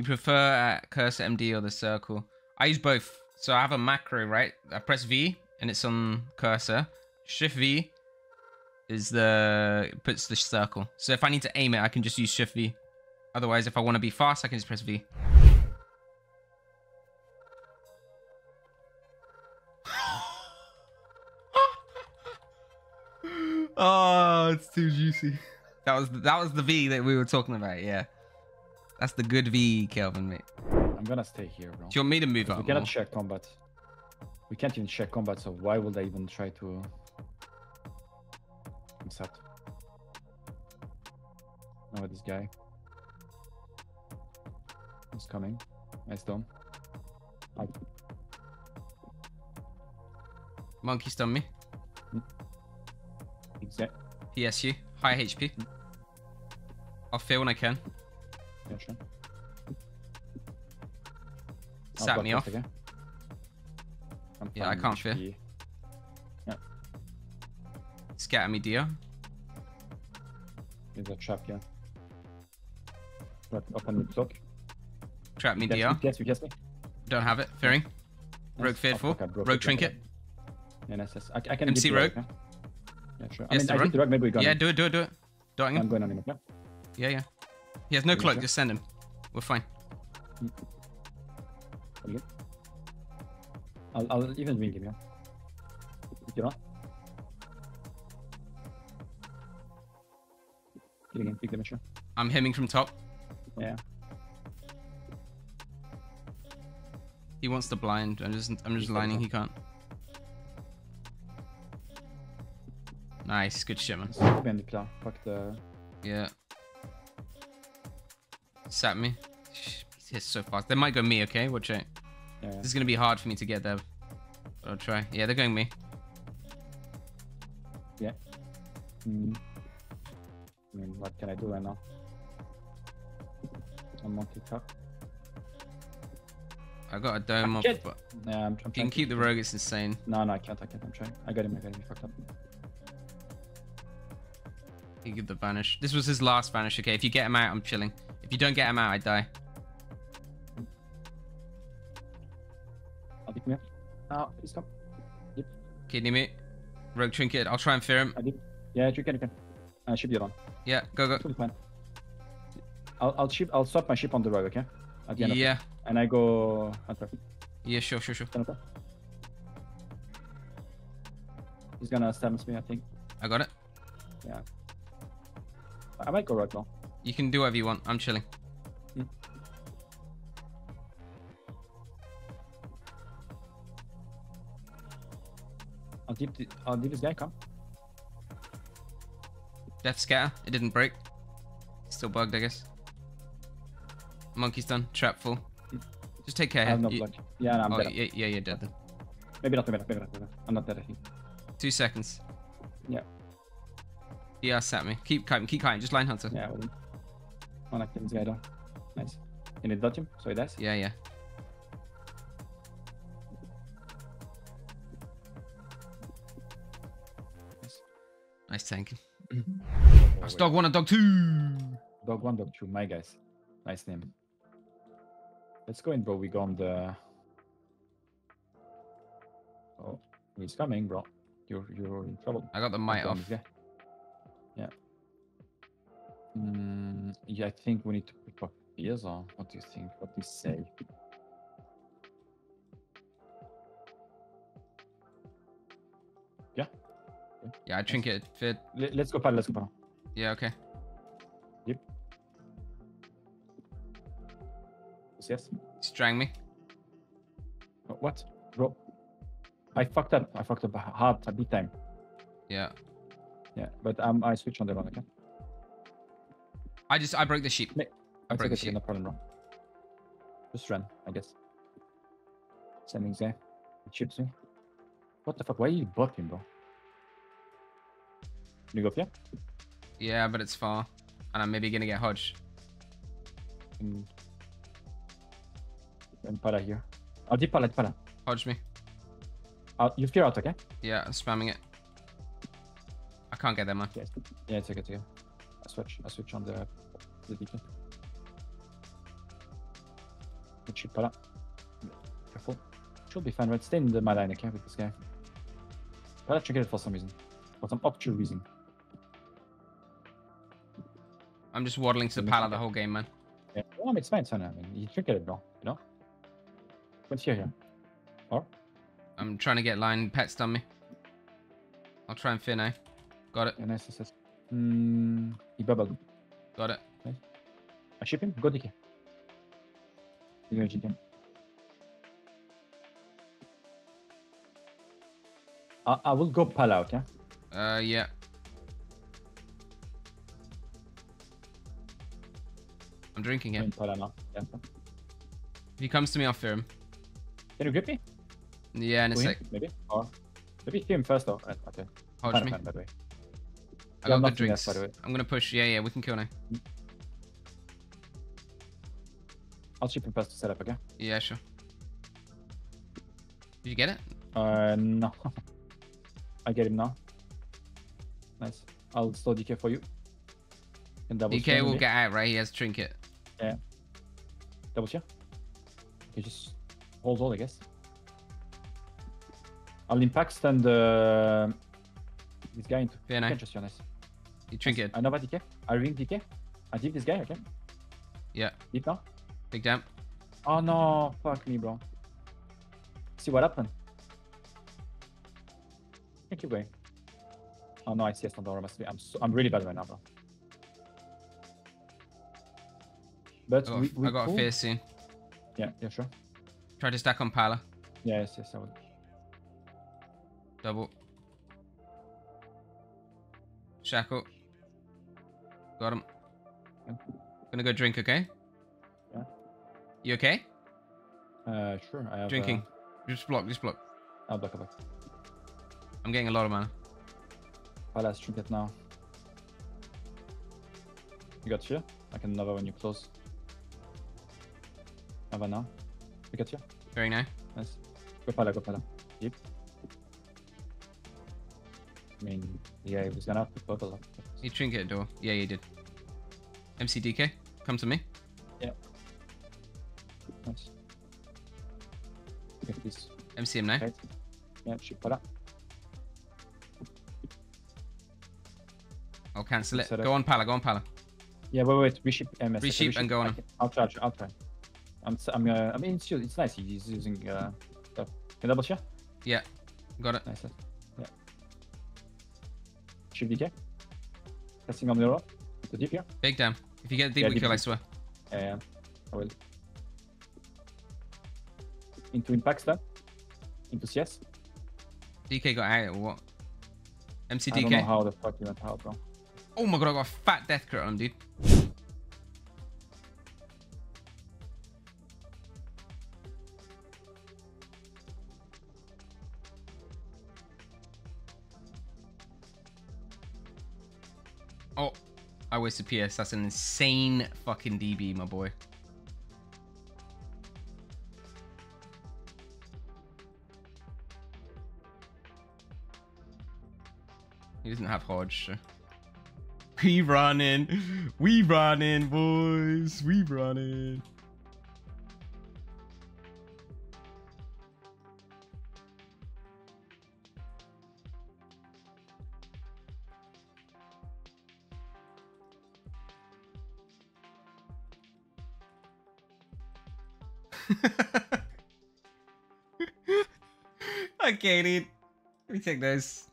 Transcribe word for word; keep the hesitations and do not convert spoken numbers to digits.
You prefer cursor M D or the circle? I use both. So I have a macro, right? I press V and it's on cursor. Shift V is the puts the circle. So if I need to aim it, I can just use Shift V. Otherwise, if I want to be fast, I can just press V. Oh, it's too juicy. That was that was the V that we were talking about. Yeah, that's the good V, Kelvin, mate. I'm gonna stay here, bro. Do you want me to move up? We cannot check combat. We can't even check combat, so why would I even try to? I'm sad. Now this guy. He's coming. Nice done. Monkey stun me. Exact. P S U. High H P. I'll fail when I can. Yeah, sure. Sat me off. Yeah, I can't fear. Yeah. Scatter me, dear. There's a trap, yeah. Trap up on the clock. Trap me, dear. Yes, you guessed me. Don't have it. Fearing. Rogue fearful. Rogue trinket. N S S. I can M C Rogue. Yeah, sure. I yes, mean, I think the rogue, maybe we got yeah, him. do it, do it, do it. Darting him. I'm going on him. Yeah, yeah. yeah. He has no cloak, sure? Just send him. We're fine. Okay. I'll, I'll even wing him, yeah. If you're not. Get again, big damage, sure. I'm hemming from top. Yeah. He wants to blind. I'm just, I'm just He's lining, he can't. Nice, good shit, man. Fuck the... Yeah. Sat me. He's hit so fast. They might go me, okay? Watch it. Yeah. This is gonna be hard for me to get there. But I'll try. Yeah, they're going me. Yeah. Mm. I mean, what can I do right now? A monkey cup. I got a dome up, but... Yeah, I'm, I'm trying you can keep the rogue, it's insane. No, no, I can't, I can't. I'm trying. I got him, I got him. He fucked up. He give the vanish. This was his last vanish. Okay, if you get him out, I'm chilling. If you don't get him out, I die. I'll pick him up. Oh, he's come. Yep. Kidney me. Rogue trinket. I'll try and fear him. I did. Yeah, trinket again. I ship you on. Yeah, go go. Totally fine. I'll I'll ship. I'll swap my ship on the rogue. Okay. At the end yeah. Of and I go. Yeah, sure, sure, sure. He's gonna stab me, I think. I got it. Yeah. I might go right now. You can do whatever you want. I'm chilling. Mm. I'll deep. The, I'll deep this guy. Come. Death scatter. It didn't break. Still bugged, I guess. Monkey's done. Trap full. Mm. Just take care. I have no blood. Yeah, no, I'm oh, dead. Yeah, yeah, you're dead then. Maybe not. Maybe not. Maybe not. I'm not dead. I think. Two seconds. Yeah. Yeah, sat me. Keep kiting, keep kiting. Just line hunter. Yeah, well, I like this guy down. Nice. Can you dodge him? So he dies? Yeah, yeah. Nice, nice tank. That's dog one and dog two. Dog one, dog two. My guys. Nice name. Let's go in, bro. We go on the... Oh, he's coming, bro. You're, you're in trouble. I got the might off. Yeah. Yeah. Mm, yeah, I think we need to pick up ears or what do you think? What do you say? Yeah. Okay. Yeah, I think it fit. Let's go pad, let's go pad. Yeah, okay. Yep. Yes. Strang me. Oh, what? Bro. I fucked up. I fucked up hard a big time. Yeah. Yeah, but um, I switch on the run, okay? I just, I broke the sheep. I, I broke the sheep. No problem, wrong. Just run, I guess. Sending there. It chips me. What the fuck? Why are you bopping, bro? Can you go up here? Yeah, but it's far. And I'm maybe gonna get hodged. And... and Pala here. I'll deep Pala, Pala. Hodge me. I'll, you fear out, okay? Yeah, I'm spamming it. I can't get that much. Yeah, it's okay, it's okay. I switch, I switch on the, the beacon. could she put up? Careful. She'll be fine, right? Stay in the, my line, okay, with this guy. But I triggered it for some reason. For some obscure reason. I'm just waddling to the pala the whole game, man. Yeah, well, it's fine, son. I mean, you triggered it, bro. You know? What's here, here? Or? I'm trying to get line. Pets done me. I'll try and fin, eh? Got it. Yeah, nice assist. Hmm. He bubbled. Got it. Nice. I ship him. Go D K. You go. I, I will go pal out, yeah? Uh, yeah. I'm drinking him. Yeah. If he comes to me, I'll fear him. Can you grip me? Yeah, in a sec. Maybe? Or maybe kill him first, though. Okay. Hodge me. Plan, by the way. I got good drinks. Else, by the way. I'm gonna push. Yeah, yeah, we can kill now. I'll chip him first to set up, okay? Yeah, sure. Did you get it? Uh, no. I get him now. Nice. I'll slow D K for you. And double D K will get out, right? He has trinket. Yeah. Double cheer. Okay, just hold all, I guess. I'll impact stand uh, this guy into. Fair enough. Just nice. You trinket. I know about D K. I ring D K. I deep this guy, okay? Yeah. Deep now. Big damn. Oh no, fuck me, bro. See what happened. Thank you, way. Oh no, I see a Sandora must be. I'm so, I'm really bad right now, bro. But I got, we, we I got a fear soon. Yeah, yeah, sure. Try to stack on Pala. Yeah, yes, yes, I will. Double. Shackle. Got him. Okay. Gonna go drink, okay? Yeah. You okay? Uh, sure. I have, Drinking. Uh... Just block, just block. I'll block, I'll block. I'm getting a lot of mana. Pala's trinket now. You got here? I can another when you close. Another now. You got here? Very nice. Nice. Go Pala, go Pala. Deep. I mean, yeah, he was gonna have to purple. You trinket door. Yeah, you did. M C D K, come to me. Yeah. Nice. Get this. M C him now. Okay. Yeah, shoot Pala. I'll cancel it. Set go up. on Pala, go on Pala. Yeah, wait, wait, reship M S. Reship, reship and go on. Can, I'll charge, I'll try. I'm, I'm, uh, I mean, it's, it's nice, he's using uh, stuff. Can double share? Yeah, got it. Nice, yeah. Shift D K. Testing on the roll. It's a deep here. Big damn. If you get a deep, yeah, we deep kill, deep. I swear. Yeah, yeah, I will. Into impact stun. Into C S. D K got out, or what? M C D K. I don't know how the fuck you went out, bro. Oh my god, I got a fat death crit on him, dude. Oh, I wasted P S. That's an insane fucking D B, my boy. He doesn't have Hodge, so... We running, we running, boys, we running. Okay, dude. Let me take those.